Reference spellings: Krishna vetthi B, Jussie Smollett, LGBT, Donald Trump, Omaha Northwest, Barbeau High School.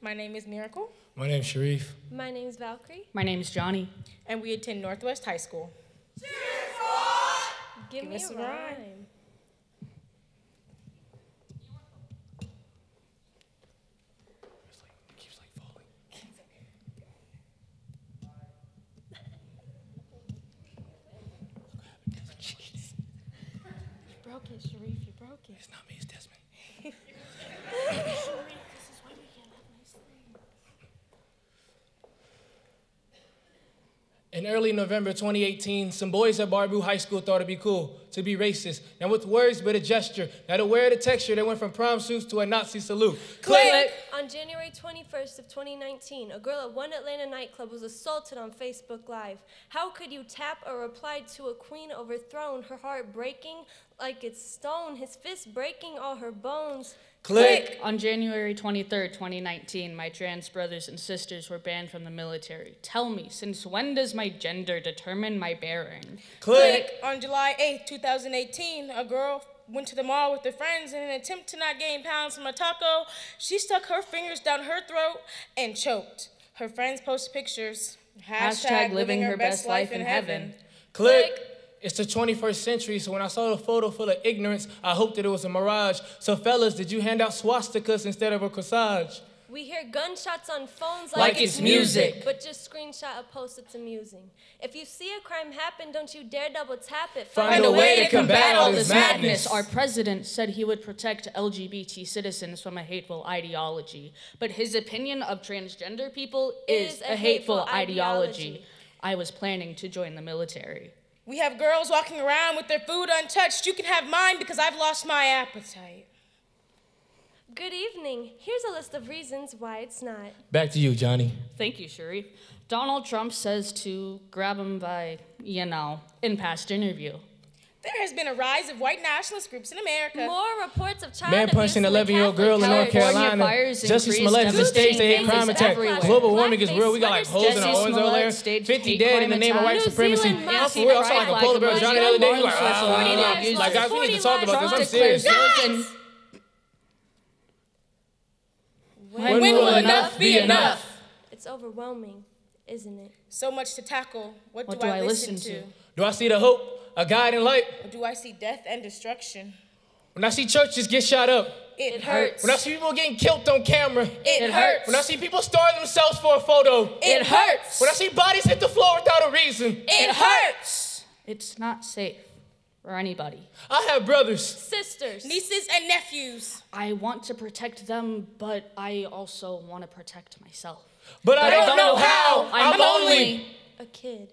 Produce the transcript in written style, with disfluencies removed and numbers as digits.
My name is Miracle. My name is Sharif. My name is Valkyrie. My name is Johnny. And we attend Northwest High School. Cheers, boys! Give me a rhyme. It keeps like falling. Jeez. You broke it, Sharif. You broke it. It's not me. It's Desmond. In early November 2018, some boys at Barbeau High School thought it'd be cool to be racist. Now with words, but a gesture. Now to wear the texture, they went from prom suits to a Nazi salute. Click! On January 21st of 2019, a girl at one Atlanta nightclub was assaulted on Facebook Live. How could you tap a reply to a queen overthrown, her heart breaking like it's stone, his fist breaking all her bones? Click! On January 23rd, 2019, my trans brothers and sisters were banned from the military. Tell me, since when does my gender determine my bearing? Click! On July 8th, 2018, a girl went to the mall with her friends in an attempt to not gain pounds from a taco. She stuck her fingers down her throat and choked. Her friends post pictures. Hashtag living her best life in heaven. Click! It's the 21st century, so when I saw the photo full of ignorance, I hoped that it was a mirage. So fellas, did you hand out swastikas instead of a corsage? We hear gunshots on phones like it's music. But just screenshot a post, it's amusing. If you see a crime happen, don't you dare double tap it. Find a way to combat all this madness. Our president said he would protect LGBT citizens from a hateful ideology. But his opinion of transgender people is a hateful ideology. I was planning to join the military. We have girls walking around with their food untouched. You can have mine because I've lost my appetite. Good evening. Here's a list of reasons why it's not. Back to you, Johnny. Thank you, Sharif. Donald Trump says to grab him by, you know, in past interview. There has been a rise of white nationalist groups in America. More reports of child abuse. Man punching an 11-year-old girl in North Carolina. Jussie Smollett is a state-to-hate crime attack. Global warming is real. We got like holes in our orange earlier. 50 dead in the name of white supremacy. I'm for real. I saw like a polar bear Johnny the other day. He was like, guys, we need to talk about this. I'm serious. When will enough be enough? It's overwhelming, isn't it? So much to tackle. What do I listen to? Do I see the hope? A guide in light. Or do I see death and destruction? When I see churches get shot up, it hurts. When I see people getting killed on camera, it hurts. When I see people starve themselves for a photo, it hurts. When I see bodies hit the floor without a reason, it hurts. It's not safe for anybody. I have brothers, sisters, nieces, and nephews. I want to protect them, but I also want to protect myself. But I don't know how. I'm only a kid.